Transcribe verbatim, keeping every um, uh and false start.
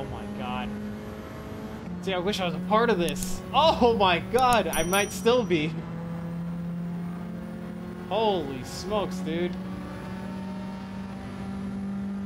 Oh my god. See, I wish I was a part of this. Oh my god, I might still be. Holy smokes, dude.